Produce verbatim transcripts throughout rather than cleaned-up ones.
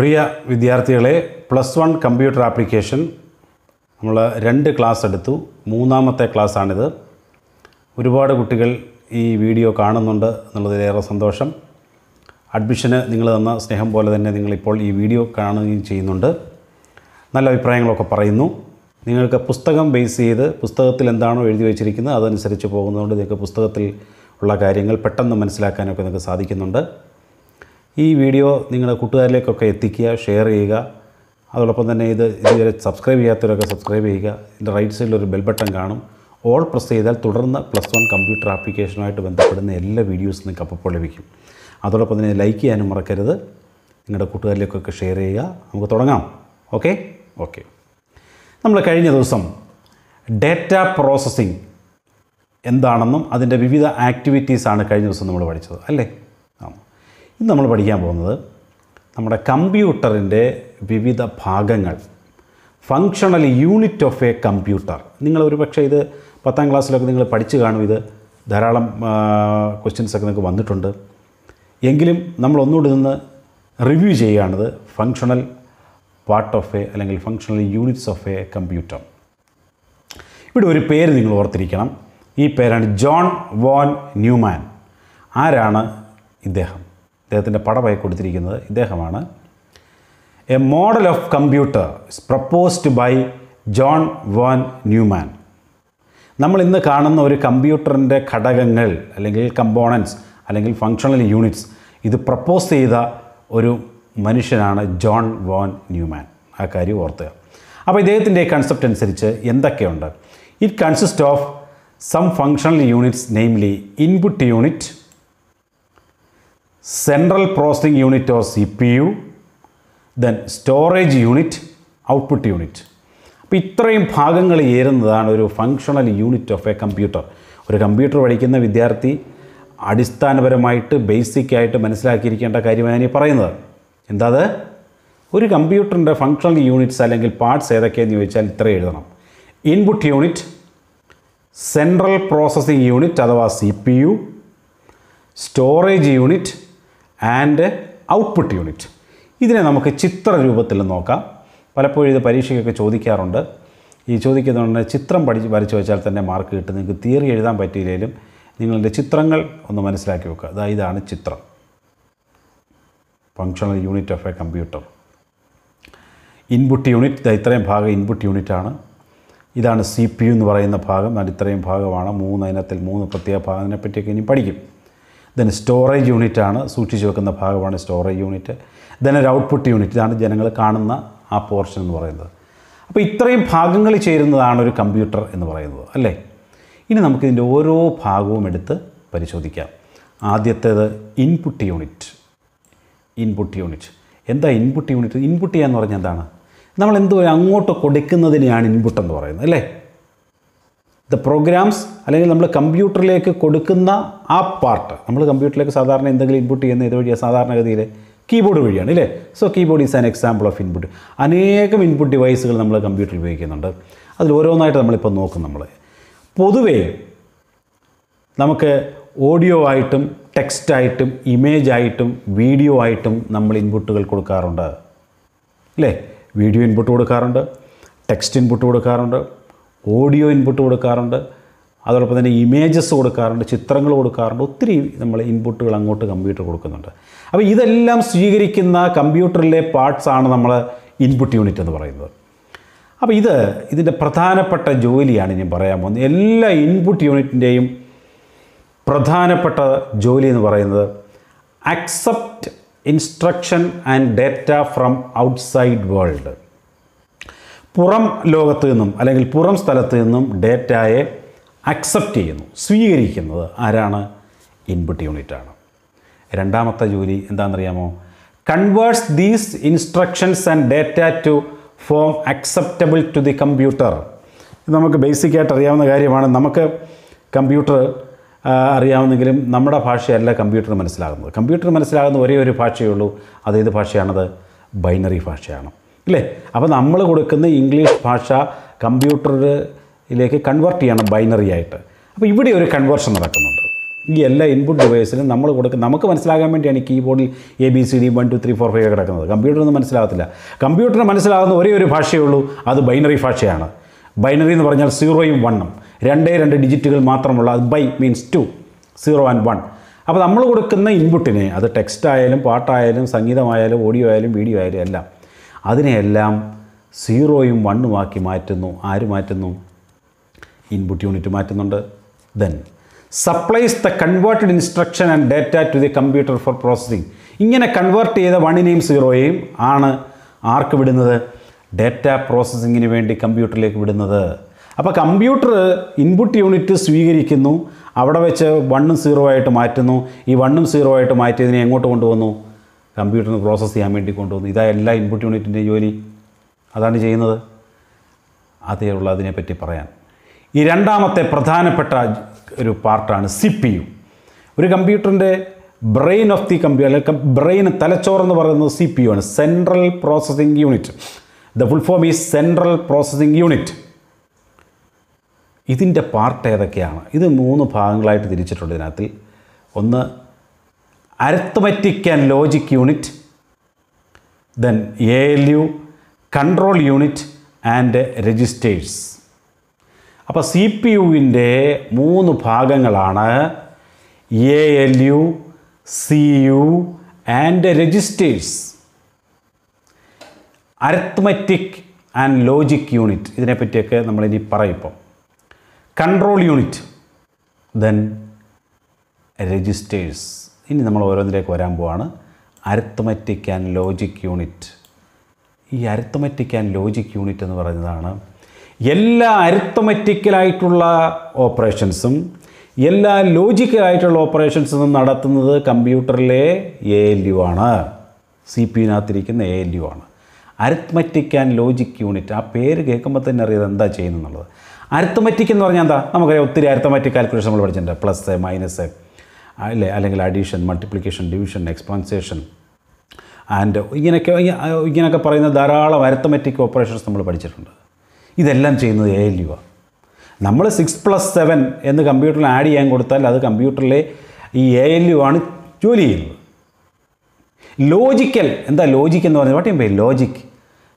പ്രിയ വിദ്യാർത്ഥികളെ plus one computer application നമ്മൾ രണ്ട് ക്ലാസ് എടുത്തു. മൂന്നാമത്തെ ക്ലാസ്സാണിത്. ഒരുപാട് കുട്ടികൾ ഈ വീഡിയോ കാണുന്നുണ്ട് എന്നുള്ളതിലേറെ സന്തോഷം. അഡ്മിഷന് നിങ്ങൾ തന്ന സ്നേഹം പോലെ തന്നെ നിങ്ങളിപ്പോൾ ഈ വീഡിയോ കാണുകയും ചെയ്യുന്നുണ്ട്. നല്ല അഭിപ്രായങ്ങളൊക്കെ പറയുന്നു. നിങ്ങൾക്ക് പുസ്തകം ബേസ് ചെയ്ത് പുസ്തകത്തിൽ എന്താണോ എഴുതി വച്ചിരിക്കുന്നത് അതനുസരിച്ച് പോകുന്നതുകൊണ്ട് നിങ്ങൾക്ക് പുസ്തകത്തിൽ ഉള്ള കാര്യങ്ങൾ പെട്ടെന്ന് മനസ്സിലാക്കാനൊക്കെ നിങ്ങൾക്ക് സാധിക്കുന്നുണ്ട്. ഈ വീഡിയോ നിങ്ങളുടെ കൂട്ടുകാരിലേക്കൊക്കെ എത്തിക്കുക, ഷെയർ ചെയ്യുക. അതോടൊപ്പം തന്നെ ഇത് ഇതുവരെ സബ്സ്ക്രൈബ് ചെയ്യാത്തവരൊക്കെ സബ്സ്ക്രൈബ് ചെയ്യുക. ഇതിൻ്റെ റൈറ്റ് സൈഡിലൊരു ബെൽ ബട്ടൺ കാണും. ഓൾ പ്രസ് ചെയ്താൽ തുടർന്ന് പ്ലസ് വൺ കമ്പ്യൂട്ടർ ആപ്ലിക്കേഷനുമായിട്ട് ബന്ധപ്പെടുന്ന എല്ലാ വീഡിയോസും നിങ്ങൾക്ക് അപ്പോൾ ലഭിക്കും. അതോടൊപ്പം തന്നെ ലൈക്ക് ചെയ്യാനും മറക്കരുത്. നിങ്ങളുടെ കൂട്ടുകാരിലേക്കൊക്കെ ഷെയർ ചെയ്യുക. നമുക്ക് തുടങ്ങാം. ഓക്കെ ഓക്കെ നമ്മൾ കഴിഞ്ഞ ദിവസം ഡേറ്റ പ്രോസസ്സിംഗ് എന്താണെന്നും അതിൻ്റെ വിവിധ ആക്ടിവിറ്റീസാണ് കഴിഞ്ഞ ദിവസം നമ്മൾ പഠിച്ചത്, അല്ലേ? ആ, ഇന്ന് നമ്മൾ പഠിക്കാൻ പോകുന്നത് നമ്മുടെ കമ്പ്യൂട്ടറിൻ്റെ വിവിധ ഭാഗങ്ങൾ, functional unit of a computer. നിങ്ങൾ ഒരു പക്ഷേ ഇത് പത്താം ക്ലാസ്സിലൊക്കെ നിങ്ങൾ പഠിച്ചു കാണും. ഇത് ധാരാളം ക്വസ്റ്റ്യൻസൊക്കെ നിങ്ങൾക്ക് വന്നിട്ടുണ്ട്. എങ്കിലും നമ്മൾ ഒന്നുകൂടി നിന്ന് റിവ്യൂ ചെയ്യുകയാണിത്. ഫങ്ഷണൽ പാർട്ട് ഓഫ് എ അല്ലെങ്കിൽ functional units of a computer. ഇവിടെ ഒരു പേര് നിങ്ങൾ ഓർത്തിരിക്കണം. ഈ പേരാണ് ജോൺ വോൺ ന്യൂമാൻ. ആരാണ് ഇദ്ദേഹം? ഇദ്ദേഹത്തിൻ്റെ പടമായി കൊടുത്തിരിക്കുന്നത് ഇദ്ദേഹമാണ്. A model of computer is proposed by John von Neumann. നമ്മൾ ഇന്ന് കാണുന്ന ഒരു കമ്പ്യൂട്ടറിൻ്റെ ഘടകങ്ങൾ അല്ലെങ്കിൽ കമ്പോണൻസ് അല്ലെങ്കിൽ ഫങ്ഷണൽ യൂണിറ്റ്സ് ഇത് പ്രപ്പോസ് ചെയ്ത ഒരു മനുഷ്യനാണ് ജോൺ വോൺ ന്യൂമാൻ. ആ കാര്യം ഓർത്തുക. അപ്പോൾ ഇദ്ദേഹത്തിൻ്റെ കൺസെപ്റ്റ് അനുസരിച്ച് എന്തൊക്കെയുണ്ട്? It consist of some functional units, namely input unit, central processing unit or C P U, then storage unit, output unit. അപ്പോൾ ഇത്രയും ഭാഗങ്ങൾ ചേരുന്നതാണ് ഒരു functional unit of a computer. ഒരു കമ്പ്യൂട്ടർ പഠിക്കുന്ന വിദ്യാർത്ഥി അടിസ്ഥാനപരമായിട്ട് ബേസിക്കായിട്ട് മനസ്സിലാക്കിയിരിക്കേണ്ട കാര്യമാണ് ഈ പറയുന്നത്. എന്താ അത്? ഒരു കമ്പ്യൂട്ടറിൻ്റെ ഫങ്ഷണൽ യൂണിറ്റ്സ് അല്ലെങ്കിൽ പാർട്സ് ഏതൊക്കെയെന്ന് ചോദിച്ചാൽ ഇത്ര എഴുതണം. Input unit, central processing unit അഥവാ C P U, storage unit and output unit. ഇതിനെ നമുക്ക് ചിത്രരൂപത്തിൽ നോക്കാം. പലപ്പോഴും ഇത് പരീക്ഷയ്ക്കൊക്കെ ചോദിക്കാറുണ്ട്. ഈ ചോദിക്കുന്നതുകൊണ്ട് ചിത്രം പഠിച്ച് വരച്ച് വെച്ചാൽ തന്നെ മാർക്ക് കിട്ടും. നിങ്ങൾക്ക് തിയറി എഴുതാൻ പറ്റിയില്ലെങ്കിലും നിങ്ങളുടെ ചിത്രങ്ങൾ ഒന്ന് മനസ്സിലാക്കി വെക്കുക. അതായത് ഇതാണ് ചിത്രം, functional unit of a computer. Input unit, ഇത്രയും ഭാഗം ഇൻപുട്ട് യൂണിറ്റാണ്. ഇതാണ് സി പി യു എന്ന് പറയുന്ന ഭാഗം. അത് ഇത്രയും ഭാഗമാണ്. മൂന്ന് അതിനകത്തിൽ മൂന്ന് പ്രത്യേക ഭാഗം. അതിനെപ്പറ്റിയൊക്കെ ഇനി പഠിക്കും. ദെൻ സ്റ്റോറേജ് യൂണിറ്റാണ്, സൂക്ഷിച്ച് വെക്കുന്ന ഭാഗമാണ് സ്റ്റോറേജ് യൂണിറ്റ്. ദെൻ ഒരു ഔട്ട്പുട്ട് യൂണിറ്റ്, ഇതാണ് ജനങ്ങൾ കാണുന്ന ആ പോർഷൻ എന്ന് പറയുന്നത്. അപ്പോൾ ഇത്രയും ഭാഗങ്ങൾ ചേരുന്നതാണ് ഒരു കമ്പ്യൂട്ടർ എന്ന് പറയുന്നത്, അല്ലേ? ഇനി നമുക്കിതിൻ്റെ ഓരോ ഭാഗവും എടുത്ത് പരിശോധിക്കാം. ആദ്യത്തേത് ഇൻപുട്ട് യൂണിറ്റ്. ഇൻപുട്ട് യൂണിറ്റ് എന്താ? ഇൻപുട്ട് യൂണിറ്റ് ഇൻപുട്ട് ചെയ്യാന്ന് പറഞ്ഞാൽ എന്താണ്? നമ്മൾ എന്തോ അങ്ങോട്ട് കൊടുക്കുന്നതിനെയാണ് ഇൻപുട്ട് എന്ന് പറയുന്നത്, അല്ലേ? ദ പ്രോഗ്രാംസ് അല്ലെങ്കിൽ നമ്മൾ കമ്പ്യൂട്ടറിലേക്ക് കൊടുക്കുന്ന ആ പാർട്ട്. നമ്മൾ കമ്പ്യൂട്ടറിലേക്ക് സാധാരണ എന്തെങ്കിലും ഇൻപുട്ട് ചെയ്യുന്ന ഇത് വഴിയാണ്, സാധാരണഗതിയിൽ കീബോർഡ് വഴിയാണ്, അല്ലേ? So keyboard is an example of input. അനേകം ഇൻപുട്ട് ഡിവൈസുകൾ നമ്മൾ കമ്പ്യൂട്ടറിൽ ഉപയോഗിക്കുന്നുണ്ട്. അതിൽ ഓരോന്നായിട്ട് നമ്മളിപ്പോൾ നോക്കും. നമ്മൾ പൊതുവേ നമുക്ക് ഓഡിയോ ആയിട്ടും ടെക്സ്റ്റായിട്ടും ഇമേജായിട്ടും വീഡിയോ ആയിട്ടും നമ്മൾ ഇൻപുട്ടുകൾ കൊടുക്കാറുണ്ട്, അല്ലേ? വീഡിയോ ഇൻപുട്ട് കൊടുക്കാറുണ്ട്, ടെക്സ്റ്റ് ഇൻപുട്ട് കൊടുക്കാറുണ്ട്, ഓഡിയോ ഇൻപുട്ട് കൊടുക്കാറുണ്ട്, അതോടൊപ്പം തന്നെ ഇമേജസ് കൊടുക്കാറുണ്ട്, ചിത്രങ്ങൾ കൊടുക്കാറുണ്ട്. ഒത്തിരി നമ്മൾ ഇൻപുട്ടുകൾ അങ്ങോട്ട് കമ്പ്യൂട്ടർ കൊടുക്കുന്നുണ്ട്. അപ്പോൾ ഇതെല്ലാം സ്വീകരിക്കുന്ന കമ്പ്യൂട്ടറിലെ പാർട്സാണ് നമ്മൾ ഇൻപുട്ട് യൂണിറ്റ് എന്ന് പറയുന്നത്. അപ്പോൾ ഇത് ഇതിൻ്റെ പ്രധാനപ്പെട്ട ജോലിയാണ് ഞാൻ പറയാൻ പോകുന്നത്. എല്ലാ ഇൻപുട്ട് യൂണിറ്റിൻ്റെയും പ്രധാനപ്പെട്ട ജോലി എന്ന് പറയുന്നത് accept instruction and data from outside world. പുറം ലോകത്ത് നിന്നും അല്ലെങ്കിൽ പുറം സ്ഥലത്ത് നിന്നും ഡേറ്റയെ അക്സെപ്റ്റ് ചെയ്യുന്നു, സ്വീകരിക്കുന്നത് ആരാണ്? ഇൻപുട്ട് യൂണിറ്റാണ്. രണ്ടാമത്തെ ജോലി എന്താണെന്നറിയാമോ? Converts these instructions and data to form acceptable to the computer. ഇത് നമുക്ക് ബേസിക്കായിട്ട് അറിയാവുന്ന കാര്യമാണ്. നമുക്ക് കമ്പ്യൂട്ടർ അറിയാവുന്നെങ്കിലും നമ്മുടെ ഭാഷയല്ല കമ്പ്യൂട്ടർ മനസ്സിലാകുന്നത്. കമ്പ്യൂട്ടർ മനസ്സിലാകുന്ന ഒരേ ഒരു ഭാഷയേ ഉള്ളൂ. അതേത് ഭാഷയാണത്? ബൈനറി ഭാഷയാണ്, അല്ലേ? അപ്പോൾ നമ്മൾ കൊടുക്കുന്ന ഇംഗ്ലീഷ് ഭാഷ കമ്പ്യൂട്ടറിലേക്ക് കൺവേർട്ട് ചെയ്യണം ബൈനറി ആയിട്ട്. അപ്പോൾ ഇവിടെ ഒരു കൺവേർഷൻ നടക്കുന്നുണ്ട്. all input devices, we have keyboard A, B, C, D, one, two, three, four, five. Computer is not the computer is not binary. Binary is zero and one. Two digits by means two. zero and one. So, we have input. That is text, part, sangita, audio, video. That is zero and one. Input unit. Then supplies the converted instruction and data to the computer for processing. Ingane convert cheytha one name zero aim aanu arku vidunnathu data processing inu vendi computer like vidunnathu. Appo computer input unit sweekarikkunnu avade veche one zero aayittu maattunu ee one zero aayittu maattiyadine engotte kondu vannu computer nu process cheyan vendi kondu vannu idha ella input unit inde joli adanu cheyyunnathu adeyulla adine patti parayan. This is the part of C P U. The computer is brain of the computer. Brain is C P U, Central Processing Unit. The full form is Central Processing Unit. This is the part of the computer. This is the part of the computer. Arithmetic and Logic Unit. Then A L U, Control Unit and Registers. Now, C P U in the three parts A L U, C U and registers. Arithmetic and Logic Unit. This is the Control Unit. Then registers. This is the Arithmetic and Logic Unit. This Arithmetic and Logic Unit is Yella arithmetical operations, yella logical operations the computer le A L U ana. C P U natirikkuna A L U ana. Arithmetic and Logic Unit. Aa peru kekkumbothenna ariyada endha cheyyunnallu. Arithmetic ennu paranja endha? Namukku ottiri arithmetic calculation nammal padichittunde. Plus minus allenkil addition, multiplication, division, expansion and ingenekku ingenekku parayunna dharalam arithmetic operations nammal padichittunde. This is A L U. We add six plus seven in the computer, add the computer A L U. Logical. Logic? What do you mean by logic?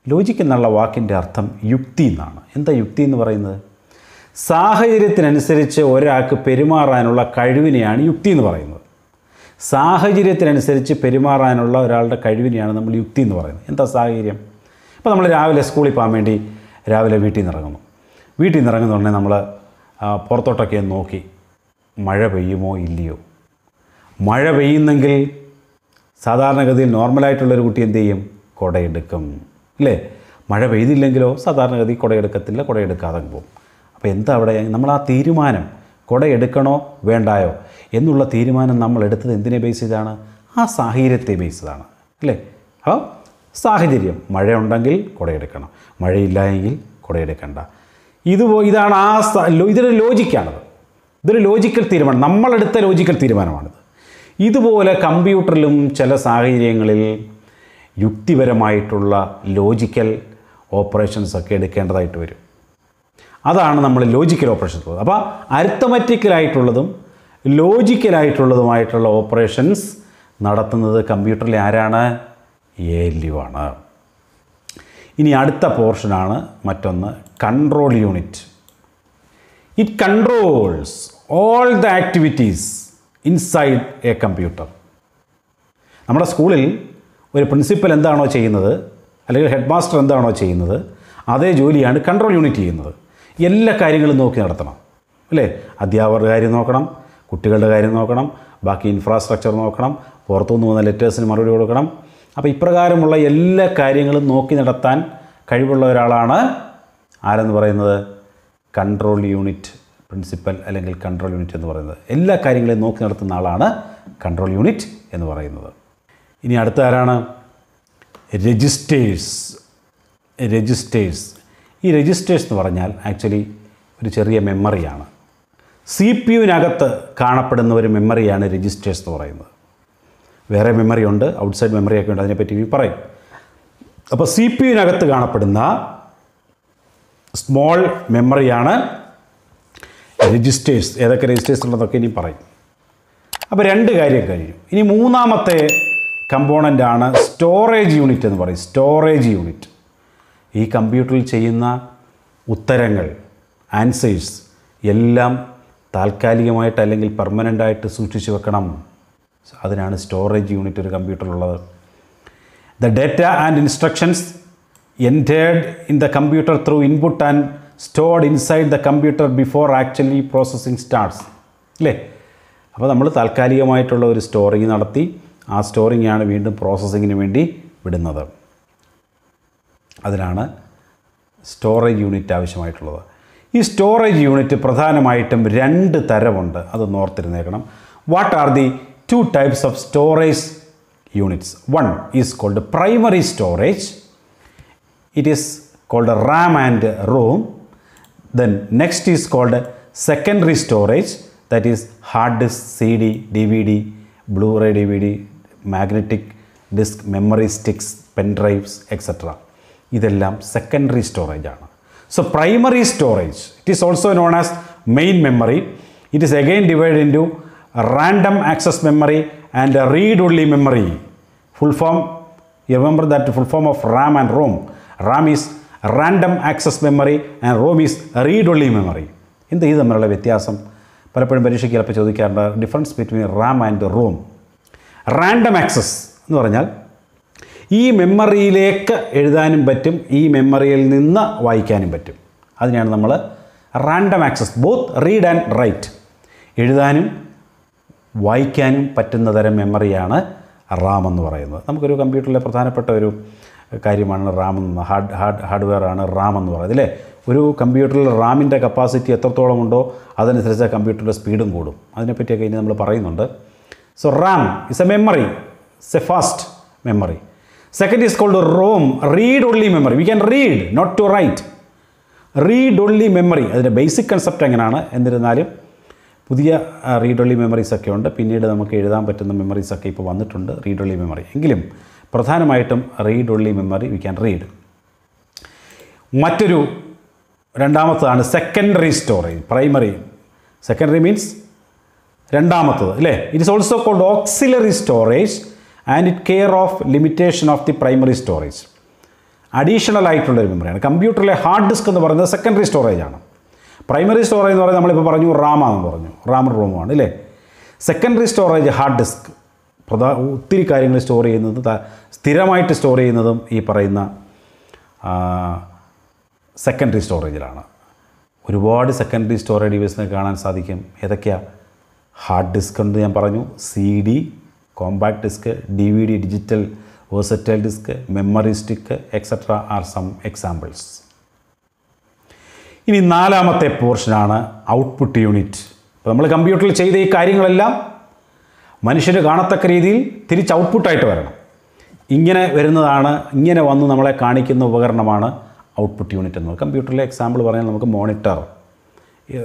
Logic is yukti. What is yukti? Sahajirathinanusarichu oraakku perimaaranulla kazhivineyaanu yukti ennu parayunnu. Sahajirathinanusarichu perimaaranulla oraalude kazhivineyaanu nammal yukti ennu parayunnu. Entha sahajiryam? Appo nammal raavile schoolil povan vendi Ravel Vitin Ragano. Vitin Ragano Namla, Portotake Noki, Marabayimo Ilio. Marabayin Nangil, Sadarnagadil, normalite to Leruti and the Kodayedicum. Le Marabaydi Langilo, Sadarnagadi Kodayedicatilla, Kodayedicatabo. Penta Namala Thirimanum, Kodayedicano, Vendio. Endula Thiriman and Namaletta Indine Basidana, Ah Sahirete Basidana. Le, huh? സാഹചര്യം മഴയുണ്ടെങ്കിൽ കൊടയെടുക്കണം മഴയില്ലെങ്കിൽ കൊടയെടുക്കണ്ട ഇത് ഇതാണ് ആ ഇതൊരു ലോജിക്കാണ് ഇതൊരു logical തീരുമാനം നമ്മൾ എടുത്ത logical തീരുമാനമാണ് ഇതുപോലെ കമ്പ്യൂട്ടറിലും ചില സാഹചര്യങ്ങളിൽ യുക്തിപരമായിട്ടുള്ള ലോജിക്കൽ ഓപ്പറേഷൻസ് ഒക്കെ എടുക്കേണ്ടതായിട്ട് വരും അതാണ് നമ്മൾ ലോജിക്കൽ ഓപ്പറേഷൻസ് അപ്പോൾ അരിത്മറ്റിക്കൽ ആയിട്ടുള്ളതും ലോജിക്കൽ ആയിട്ടുള്ളതുമായിട്ടുള്ള ഓപ്പറേഷൻസ് നടത്തുന്നത് കമ്പ്യൂട്ടറിലെ ആരാണ് A L U. In the portion is control unit. It controls all the activities inside a computer. In our school, a principal and a headmaster and a that's the control unit. All the things the infrastructure, the അപ്പോൾ ഇപ്രകാരമുള്ള എല്ലാ കാര്യങ്ങളും നോക്കി നടത്താൻ കഴിവുള്ള ഒരാളാണ് ആരെന്ന് പറയുന്നത് കൺട്രോൾ യൂണിറ്റ് പ്രിൻസിപ്പൽ അല്ലെങ്കിൽ കൺട്രോൾ യൂണിറ്റ് എന്ന് പറയുന്നത് എല്ലാ കാര്യങ്ങളെ നോക്കി നടത്തുന്ന ആളാണ് കൺട്രോൾ യൂണിറ്റ് എന്ന് പറയുന്നത്. ഇനി അടുത്ത ആരാണ് രജിസ്റ്റേഴ്സ് രജിസ്റ്റേഴ്സ് ഈ രജിസ്റ്റേഴ്സ് എന്ന് പറഞ്ഞാൽ ആക്ച്വലി ഒരു ചെറിയ മെമ്മറിയാണ്. സിപിയുനകത്ത് കാണപ്പെടുന്ന ഒരു മെമ്മറിയാണ് രജിസ്റ്റേഴ്സ് എന്ന് പറയുന്നത്. Where a memory on the outside memory account on the P T V parade. Upon C P U Nagatagana Padana small memory ana registers, either registers on the Kenny parade. അപ്പോൾ രണ്ട് കാര്യം കഴിഞ്ഞു. ഇനി മൂന്നാമത്തെ component ആണ് storage unit എന്ന് പറയും. Storage unit ഈ കമ്പ്യൂട്ടറിൽ ചെയ്യുന്ന ഉത്തരങ്ങൾ, ആൻസേഴ്സ് എല്ലാം താൽക്കാലികമായിട്ട് അല്ലെങ്കിൽ പെർമനൻ്റായിട്ട് സൂക്ഷിച്ചു വെക്കണം. അതിനാണ് സ്റ്റോറേജ് യൂണിറ്റ് ഒരു കമ്പ്യൂട്ടറിലുള്ളത്. The data and instructions entered in the computer through input and stored inside the computer before actually processing starts, അല്ലേ? അപ്പോൾ നമ്മൾ താൽക്കാലികമായിട്ടുള്ള ഒരു സ്റ്റോറിങ് നടത്തി ആ സ്റ്റോറിങ്ങാണ് വീണ്ടും പ്രോസസ്സിങ്ങിന് വേണ്ടി വിടുന്നത്. അതിനാണ് സ്റ്റോറേജ് യൂണിറ്റ് ആവശ്യമായിട്ടുള്ളത്. ഈ സ്റ്റോറേജ് യൂണിറ്റ് പ്രധാനമായിട്ടും രണ്ട് തരമുണ്ട്, അത് ഓർത്തിരുന്നേക്കണം. What are the two types of storage units? One is called primary storage, it is called RAM and ROM. Then next is called secondary storage, that is hard disk, C D, D V D, Blu ray, D V D, magnetic disk, memory sticks, pen drives etcetera. ഇതെല്ലാം secondary storage ആണ്. So primary storage, it is also known as main memory. It is again divided into random access memory and read-only memory. Full form, you remember that full form of RAM and ROM. RAM is random access memory and ROM is read-only memory. In the either manner, വ്യത്യാസം പലപ്പോഴും പരീക്ഷയ്ക്ക് ചിലപ്പോൾ ചോദിക്കാറുണ്ട്, difference between RAM and ROM. Random access എന്ന് പറഞ്ഞാൽ ഈ മെമ്മറിയിലേക്ക് എഴുതാനും പറ്റും, ഈ മെമ്മറിയിൽ നിന്ന് വായിക്കാനും പറ്റും. അതിനാണ് നമ്മൾ random access. Both read and write, എഴുതാനും വായിക്കാനും പറ്റുന്ന തരം മെമ്മറിയാണ് റാം എന്ന് പറയുന്നത്. നമുക്കൊരു കമ്പ്യൂട്ടറിലെ പ്രധാനപ്പെട്ട ഒരു കാര്യമാണ് റാം എന്ന്, ഹാർഡ് ഹാർഡ് ഹാർഡ്വെയറാണ് റാം എന്ന് പറയുന്നത്, അല്ലേ? ഒരു കമ്പ്യൂട്ടറിൽ റാമിൻ്റെ കപ്പാസിറ്റി എത്രത്തോളം ഉണ്ടോ അതനുസരിച്ച് ആ കമ്പ്യൂട്ടറിൻ്റെ സ്പീഡും കൂടും. അതിനെപ്പറ്റിയൊക്കെ ഇനി നമ്മൾ പറയുന്നുണ്ട്. So RAM is a memory, it's a fast memory. Second is called ROM, read-only memory. We can read, not to write. Read-only memory. That's the basic concept. എന്നിരുന്നാലും പുതിയ റീഡ്-only മെമ്മറീസ് ഒക്കെ ഉണ്ട്, പിന്നീട് നമുക്ക് എഴുതാൻ പറ്റുന്ന മെമ്മറീസ് ഒക്കെ ഇപ്പോൾ വന്നിട്ടുണ്ട്, റീഡ്-only മെമ്മറി. എങ്കിലും പ്രധാനമായിട്ടും read only memory, we can read. മറ്റൊരു രണ്ടാമത്തതാണ് secondary storage. Primary, secondary means രണ്ടാമത്തത്, അല്ലേ? It is also called auxiliary storage and it care of limitation of the primary storage. Additional ആയിട്ടുള്ളൊരു മെമ്മറിയാണ്. കമ്പ്യൂട്ടറിലെ ഹാർഡ് ഡിസ്ക് എന്ന് പറയുന്നത് സെക്കൻഡറി സ്റ്റോറേജാണ്. പ്രൈമറി സ്റ്റോറേജ് എന്ന് പറയുന്നത് നമ്മളിപ്പോൾ പറഞ്ഞു റാമാണെന്ന് പറഞ്ഞു, റാം റോമാണ്, അല്ലേ? Secondary storage hard disk. പ്രധാ ഒത്തിരി കാര്യങ്ങൾ സ്റ്റോർ ചെയ്യുന്നത്, സ്ഥിരമായിട്ട് സ്റ്റോർ ചെയ്യുന്നതും ഈ പറയുന്ന സെക്കൻഡറി സ്റ്റോറേജിലാണ്. ഒരുപാട് സെക്കൻഡറി സ്റ്റോറേജ് ഡിവൈസിനെ കാണാൻ സാധിക്കും. ഏതൊക്കെയാണ്? ഹാർഡ് ഡിസ്ക് എന്ന് ഞാൻ പറഞ്ഞു, C D, compact disk, D V D, digital versatile disk, memory stick etcetera are some examples. ഇനി നാലാമത്തെ പോർഷനാണ് ഔട്ട്പുട്ട് യൂണിറ്റ്. അപ്പോൾ നമ്മൾ കമ്പ്യൂട്ടറിൽ ചെയ്ത ഈ കാര്യങ്ങളെല്ലാം മനുഷ്യന് കാണത്തക്ക രീതിയിൽ തിരിച്ച് ഔട്ട്പുട്ടായിട്ട് വരണം. ഇങ്ങനെ വരുന്നതാണ്, ഇങ്ങനെ വന്ന് നമ്മളെ കാണിക്കുന്ന ഉപകരണമാണ് ഔട്ട്പുട്ട് യൂണിറ്റ് എന്നത്. കമ്പ്യൂട്ടറിലെ എക്സാമ്പിൾ പറഞ്ഞാൽ നമുക്ക് മോണിറ്റർ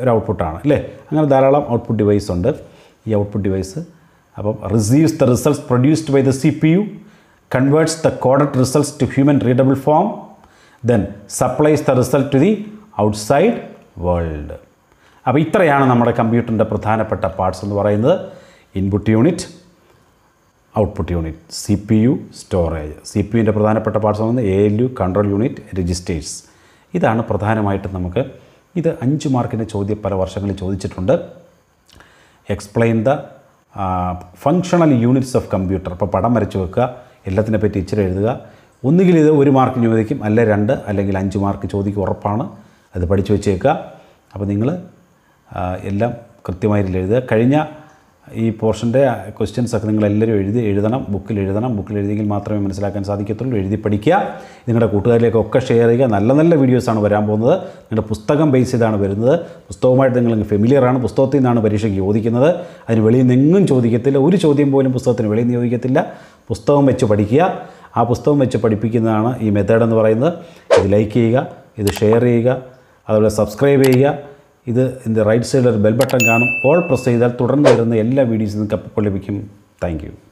ഒരു ഔട്ട്പുട്ടാണ്, അല്ലേ? അങ്ങനെ ധാരാളം ഔട്ട്പുട്ട് ഡിവൈസ് ഉണ്ട്. ഈ ഔട്ട്പുട്ട് ഡിവൈസ് അപ്പം receives the results produced by the C P U, converts the coded results to human readable form, then supplies the result to the outside world. അപ്പോൾ ഇത്രയാണ് നമ്മുടെ കമ്പ്യൂട്ടറിൻ്റെ പ്രധാനപ്പെട്ട പാർട്സ് എന്ന് പറയുന്നത്. Input unit, output unit, C P U, storage. C P യുവിൻ്റെ പ്രധാനപ്പെട്ട parts എന്ന് പറയുന്നത് A L U, control unit, registers. ഇതാണ് പ്രധാനമായിട്ടും നമുക്ക്. ഇത് അഞ്ച് മാർക്കിൻ്റെ ചോദ്യം പല വർഷങ്ങളിൽ ചോദിച്ചിട്ടുണ്ട്. Explain the functional units of computer. അപ്പോൾ പടം വരച്ച് വെക്കുക, എല്ലാത്തിനെ പറ്റി ഇച്ചിരി എഴുതുക. ഒന്നുകിൽ ഇത് ഒരു മാർക്ക് ചോദിക്കും, അല്ലെ രണ്ട്, അല്ലെങ്കിൽ അഞ്ച് മാർക്ക് ചോദിക്കും ഉറപ്പാണ്. അത് പഠിച്ചു വെച്ചേക്കുക. അപ്പോൾ നിങ്ങൾ എല്ലാം കൃത്യമായിട്ട് എഴുതുക. കഴിഞ്ഞ ഈ പോർഷൻ്റെ ക്വസ്റ്റ്യൻസൊക്കെ നിങ്ങളെല്ലാവരും എഴുതി എഴുതണം ബുക്കിൽ എഴുതണം. ബുക്കിൽ എഴുതിയെങ്കിൽ മാത്രമേ മനസ്സിലാക്കാൻ സാധിക്കത്തുള്ളൂ. എഴുതി പഠിക്കുക, നിങ്ങളുടെ കൂട്ടുകാരിലേക്കൊക്കെ ഷെയർ ചെയ്യുക. നല്ല നല്ല വീഡിയോസാണ് വരാൻ പോകുന്നത്. നിങ്ങളുടെ പുസ്തകം ബേസ് ചെയ്താണ് വരുന്നത്. പുസ്തകവുമായിട്ട് നിങ്ങൾ ഫെമിലിയറാണ്. പുസ്തകത്തിൽ നിന്നാണ് പരീക്ഷയ്ക്ക് ചോദിക്കുന്നത്. അതിന് വെളിയിൽ നിന്നെങ്ങും ചോദിക്കത്തില്ല. ഒരു ചോദ്യം പോലും പുസ്തകത്തിന് വെളിയിൽ നിന്ന് ചോദിക്കത്തില്ല. പുസ്തകം വെച്ച് പഠിക്കുക. ആ പുസ്തകം വെച്ച് പഠിപ്പിക്കുന്നതാണ് ഈ മെത്തേഡ് എന്ന് പറയുന്നത്. ഇത് ലൈക്ക് ചെയ്യുക, ഇത് ഷെയർ ചെയ്യുക, അതുപോലെ സബ്സ്ക്രൈബ് ചെയ്യുക. ഇത് ഇതിൻ്റെ റൈറ്റ് സൈഡിൽ ഒരു ബെൽ ബട്ടൺ കാണും. ഓൾ പ്രസ് ചെയ്താൽ തുടർന്ന് വരുന്ന എല്ലാ വീഡിയോസും നിങ്ങൾക്ക് അപ്പോൾ ലഭിക്കും. Thank U.